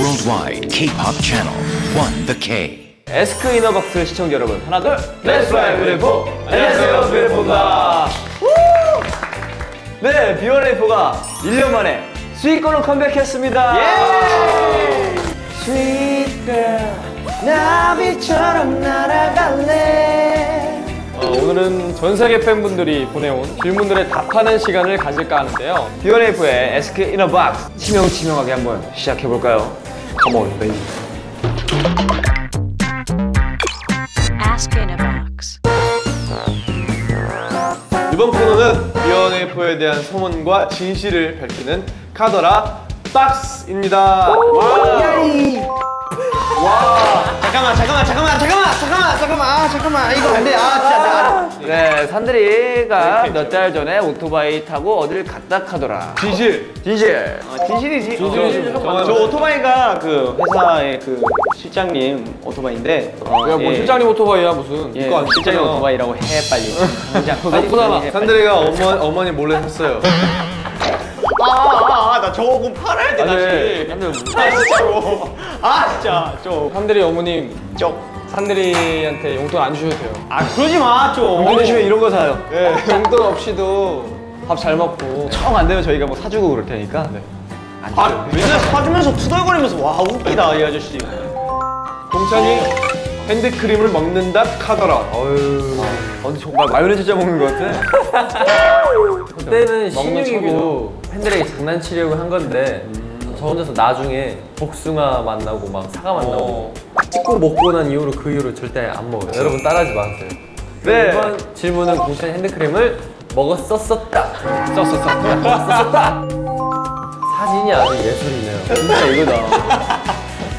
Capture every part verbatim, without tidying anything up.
Worldwide K-pop Channel, One The K. Ask in a Box 시청자 여러분, 하나 둘, Let's Fly 브이오에이포! 안녕하세요, 브이오에이포입니다. 네, 브이오에이포가 일 년 만에 Sweet Girl로 컴백했습니다. 예! Sweet Girl, 나비처럼 날아갈래. 어, 오늘은 전 세계 팬분들이 보내온 질문들에 답하는 시간을 가질까 하는데요. 브이오에이포의 Ask in a Box, 치명치명하게 한번 시작해볼까요? Come on, baby. Ask in a Box. 이번 코너는 비원에이포에 대한 소문과 진실을 밝히는 카더라 박스입니다. 와, 잠깐만 잠깐만 잠깐만 잠깐만 잠깐만 잠깐만 아 잠깐만 아, 이거 안 돼. 아 진짜 나. 네, 산들이가 몇 달 전에 오토바이 타고 어딜 갔다 카더라. 진실. 진실. 아, 진실이지. 진실. 어, 저 오토바이가 그 회사의 그 실장님 오토바이인데. 어, 야, 뭐 예. 실장님 오토바이야 무슨? 예, 이거 실장님 오토바이라고 해 빨리. 당장. 산들이가 어머 어머니 몰래 샀어요. 아아아 나 저거 팔아야 돼 다시. 산들이 아 진짜로 아 진짜 좀 산들이 어머님 쪽 산들이한테 용돈 안 주셔도 돼요. 아 그러지 마 좀. 용돈 주시면 이런 거 사요. 예. 용돈 없이도 밥 잘 먹고 청 안 되면 저희가 뭐 사주고 그럴 테니까. 네. 안 아 맨날 사주면서 투덜거리면서 와 웃기다 이 아저씨. 동찬이 핸드크림을 먹는다 카더라. 어휴. 아, 근데 정말 마요네즈 짜 먹는 거 같아. 그때는 신유이고 팬들에게 장난치려고 한 건데 음. 저 혼자서 나중에 복숭아 만나고 막 사과 만나고 찍고 먹고 난 이후로 그 이후로 절대 안 먹어요. 여러분 따라하지 마세요. 네. 이번 질문은 동찬이 핸드크림을 먹었었었다. 썼었었다. 먹었었었다. 사진이 아주 예술이네요. 진짜 이거다.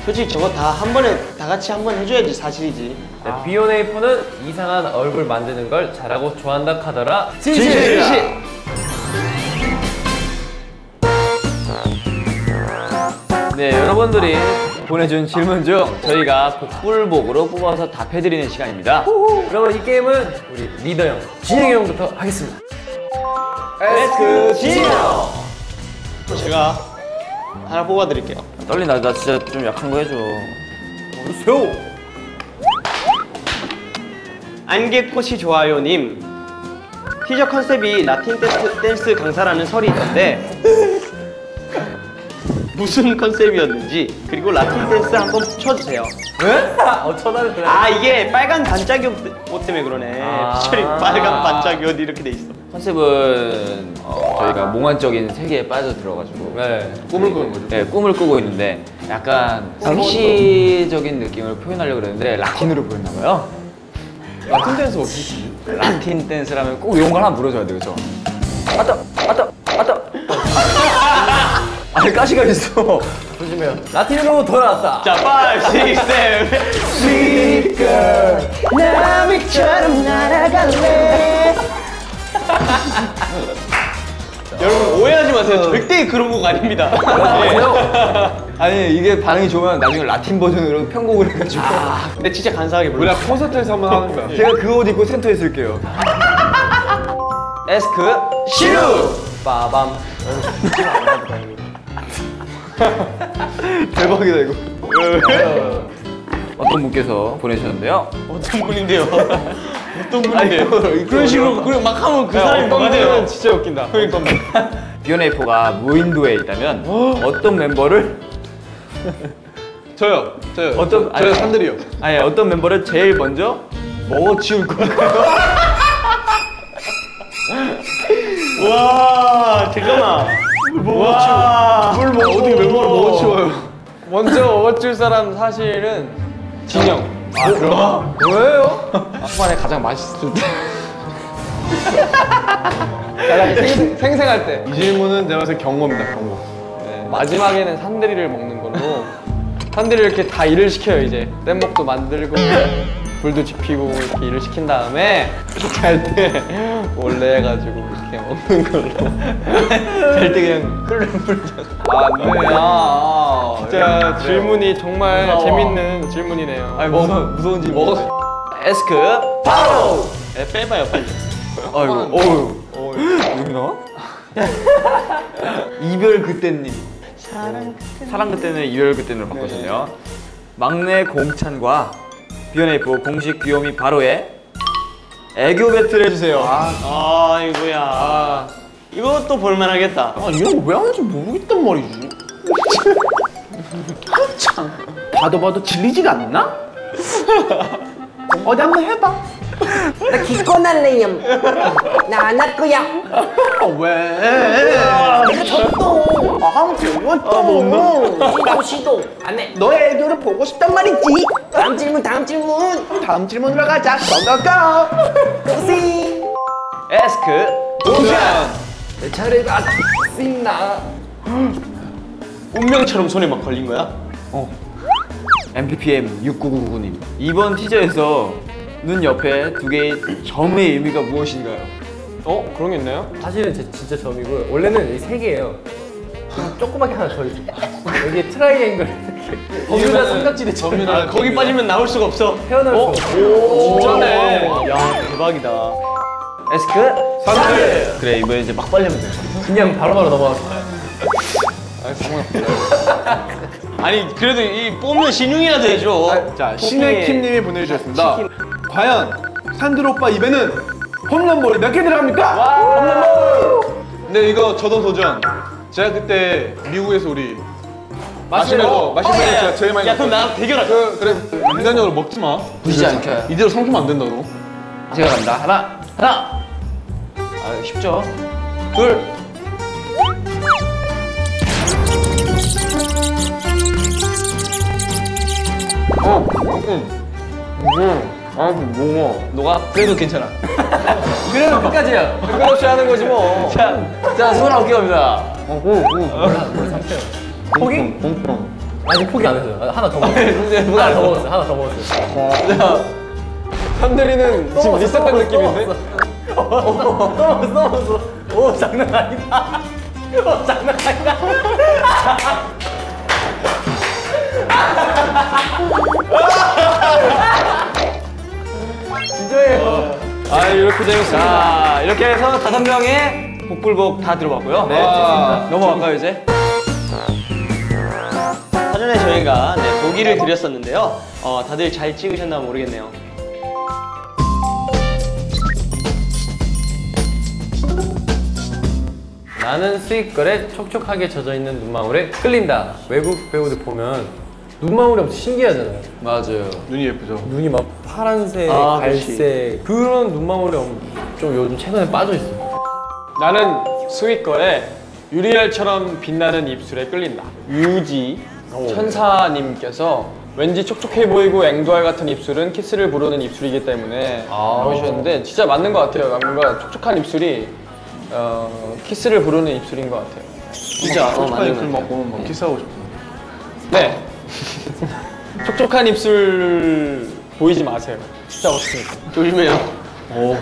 솔직히 저거 다 한 번에 다 같이 한 번 해줘야지 사실이지. 네, 비오네이포는 이상한 얼굴 만드는 걸 잘하고 좋아한다 카더라. 진실! 진실! 네, 여러분들이 보내준 질문 중 저희가 복불복으로 뽑아서 답해드리는 시간입니다. 호호. 그러면 이 게임은 우리 리더 형, 진영이 형부터 하겠습니다. 에스크 진영! 제가 하나 뽑아드릴게요. 떨린다. 나 진짜 좀 약한 거 해줘. 어서요. 안개꽃이 좋아요님. 티저 컨셉이 라틴 댄스, 댄스 강사라는 설이 있던데 무슨 컨셉이었는지 그리고 라틴 댄스 한번 쳐주세요. 왜? 어, 쳐달래. 그래. 아 이게 빨간 반짝이 옷 때문에 그러네. 아 피처링 빨간 반짝이 옷 이렇게 돼 있어. 컨셉은 어, 저희가 몽환적인 세계에 빠져들어가지고 네, 꿈을 꾸는 거죠? 네, 꿈을 꾸고 있는데 약간 섹시적인 느낌을 표현하려고 그랬는데 라틴으로 보였나 봐요? 라틴 댄스 어떻게? 라틴 댄스라면 꼭 이런 걸 하나 물어줘야 돼, 그쵸? 아따! 아따! 아따! 아니, 가시가 있어! 조심해요. 라틴으로 돌아왔다! 자, 오, 육, 칠 Sweet girl 나비처럼 날아갈래. 여러분 오해하지 마세요. 절대 그런 곡 아닙니다. 네. 아니 이게 반응이 좋으면 나중에 라틴 버전으로 편곡을 해가지고 아, 근데 진짜 간사하게 불러. 우리가 콘서트에서 한번 하는 거야. 제가 그 옷 입고 센터에 있을게요. 에스크 시루 빠밤. 대박이다 이거. 어떤 분께서 보내주셨는데요. 어떤 분인데요? 어떤 분이에요? 그런 식으로 그냥 막 하면 그 사람이 뭔데요? 진짜 웃긴다. 그러니까 비오네이포가 무인도에 있다면 어떤 멤버를 저요. 저요. 어떤 저요 산들이요. 아니 어떤 멤버를 제일 먼저 먹어치울 거예요. 와 잠깐만. 먹어치워. 뭘 먹어? 어떻게 멤버를 먹어치워요? 먼저 먹어치울 사람 사실은 진영. 아, 그럼? 왜요? 초반에 가장 맛있을 때. 가장 생, 생생할 때. 이 질문은 제가 봤을 때 경고입니다, 경고. 네, 마지막에는 산들이를 먹는 걸로. 산들이 이렇게 다 일을 시켜요, 이제. 뗏목도 만들고, 불도 지피고, 이렇게 일을 시킨 다음에, 잘 때, 몰래 해가지고, 이렇게 먹는 걸로. 잘 때 그냥 흐르는 물이잖아. 아, 네. 아. 진짜 질문이 정말 무서워. 재밌는 질문이네요. 아니 무서, 무서운 질문. 먹어. 에스크 바로! 에, 빼봐요 빨리. 아이고 어우. 여기 나와? 이별 그때님. 사랑 그때는, 사랑 그때는 일요일 그때는 바꾸셨네요. 네. 막내 공찬과 비 원 에이 포 공식 귀요미 바로의 애교 배틀 해주세요. 아, 아이고야. 아. 이것도 볼만하겠다. 아, 이런 거 왜 하는지 모르겠단 말이지. 한참 봐도 봐도 질리지가 않나? 어디 한번 해봐. 나 기권할래요. 나 안 할 거야. 아, 왜? 내가 졌어. 아, 재밌다. 시도 시도 안 해. 너의 애교를 보고 싶단 말이지. 다음 질문, 다음 질문. 다음 질문으로 가자. 고고고. 고씨. 에스크 도전. 내 차례가 있나? 운명처럼 손에 막 걸린 거야? 어. 엠 피 피 엠 육구구구님. 이번 티저에서 눈 옆에 두 개의 점의 의미가 무엇인가요? 어? 그런 게 있나요? 사실은 제 진짜 점이고요. 원래는 여기 세 개예요. 조그맣게 하나 더 있어요. 여기 트라이앵글 이렇게 삼각지대 점이다. 아, 거기 빠지면 나올 수가 없어. 헤어나올 어? 수가 없어. 진짜네. 야, 대박이다. 에스크 삼 대. 그래, 이번에 이제 막 빨리면 돼. 그냥 바로바로 넘어가서. 아이, 아니, 그래도 이 뽑는 신용이라도 해줘. 아, 자, 신혜킴님이 보내주셨습니다. 치킨. 과연 산드로 오빠 입에는 홈런볼이 몇 개 들어갑니까? 홈런볼! 근데 이거 저도 도전. 제가 그때 미국에서 우리 마시멜로, 마시멜로, 마시멜로 어, 제가 제일 많이 야, 그럼 나랑 대결하자. 그, 그래, 인간적으로 먹지 마. 부시지 않게. 이대로 삼키면 안 된다, 너. 제가 간다. 하나, 하나! 아, 쉽죠? 둘! 어, 응. 응. 아, 뭐야. 너가? 그래도 괜찮아. 그래도 끝까지야. 끝없이 하는 거지 뭐. 자, 자, 스물아홉 개 갑니다. 어, 오, 오. 포기? 아직 포기 안 했어요. 하나 더 먹었어요. 하나 더 먹었어요. 하나 더 먹었어요. 자, 삼들이는 지금 리셋한 느낌인데? 또 먹었어, 또 먹었어. 오, 장난 아니다. 오, 장난 아니다. 진짜예요. 아, 이렇게 재밌습니다. 자, 이렇게 해서 다섯 명의 복불복 다 들어봤고요. 네, 아, 넘어갈까요 이제? 사전에 저희가 네, 보기를 드렸었는데요. 어, 다들 잘 찍으셨나 모르겠네요. 나는 스윗걸에 촉촉하게 젖어있는 눈망울에 끌린다. 외국 배우들 보면 눈망울이 엄청 신기하잖아요. 맞아요. 눈이 예쁘죠. 눈이 막 파란색, 아, 갈색 그치. 그런 눈망울이 좀 요즘 최근에 빠져있어요. 나는 스윗걸에 유리알처럼 빛나는 입술에 끌린다. 유지 오. 천사님께서 왠지 촉촉해 보이고 앵두알 같은 입술은 키스를 부르는 입술이기 때문에 아. 나오셨는데 진짜 맞는 것 같아요. 뭔가 촉촉한 입술이 어, 키스를 부르는 입술인 것 같아요. 진짜 촉촉한 입술 먹고 막 키스하고 싶어. 네. 촉촉한 입술 보이지 마세요. 진짜 없습니다. 조심해요. 오, 아,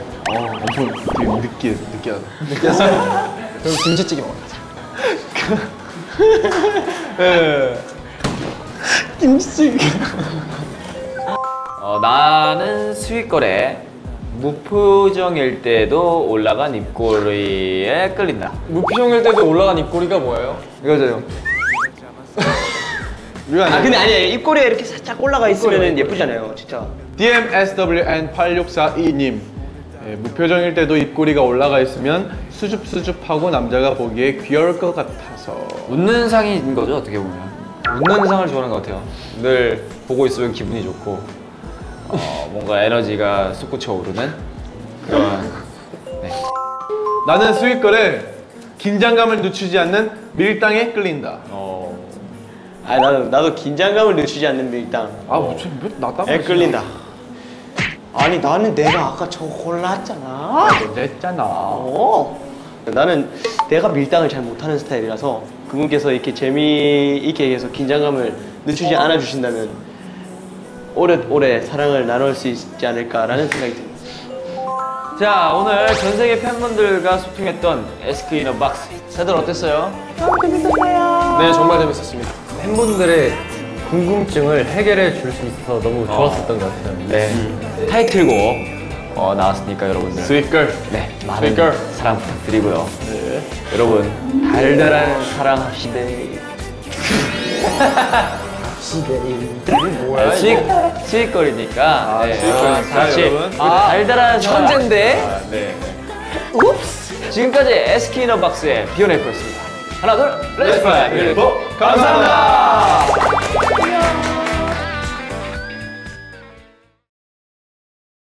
엄청 되게 느끼해, 느끼하다. 느끼하다. 그럼 김치찌개 먹으러 가자. 예. 김치찌개. 어, 나는 스윗걸에 무표정일 때도 올라간 입꼬리에 끌린다. 무표정일 때도 올라간 입꼬리가 뭐예요? 이거죠. 아 근데 아니에요. 입꼬리에 이렇게 살짝 올라가 있으면 예쁘잖아요. 진짜. 디 엠 에스 더블유 엔 팔육사이님 예, 무표정일 때도 입꼬리가 올라가 있으면 수줍수줍하고 남자가 보기에 귀여울 것 같아서. 웃는 상인 거죠 어떻게 보면. 웃는 상을 좋아하는 것 같아요. 늘 보고 있으면 기분이 좋고 어, 뭔가 에너지가 솟구쳐 오르는 그런. 네. 나는 스윗걸에 긴장감을 늦추지 않는 밀당에 끌린다. 어. 아 나도 나도 긴장감을 늦추지 않는 밀당. 아 무슨 어. 몇 나다? 에 끌린다. 아니 나는 내가 아까 저거 골랐잖아. 냈잖아. 어. 나는 내가 밀당을 잘 못하는 스타일이라서 그분께서 이렇게 재미있게 계속 긴장감을 늦추지 않아 주신다면. 오래오래 사랑을 나눌 수 있지 않을까라는 생각이 듭니다. 자, 오늘 전 세계 팬분들과 소통했던 Ask in a Box 다들 어땠어요? 너무 재밌었어요. 네, 정말 재밌었습니다. 팬분들의 궁금증을 해결해 줄 수 있어서 너무 좋았었던 어. 것 같아요. 네, 음. 타이틀곡 어, 나왔으니까 여러분들 Sweet Girl 네, 많은 Sweet Girl. 사랑 부탁드리고요. 네. 여러분 달달한 사랑합시다. 시베리. 뭐야? 시익거리니까. 아, 네. 아, 다시. 여러분. 아, 달달한 천재인데? 아, 네. 웁스! 지금까지 Ask in a Box의 비원에이포였습니다. 하나, 둘, 렛츠 파이브! 감사합니다!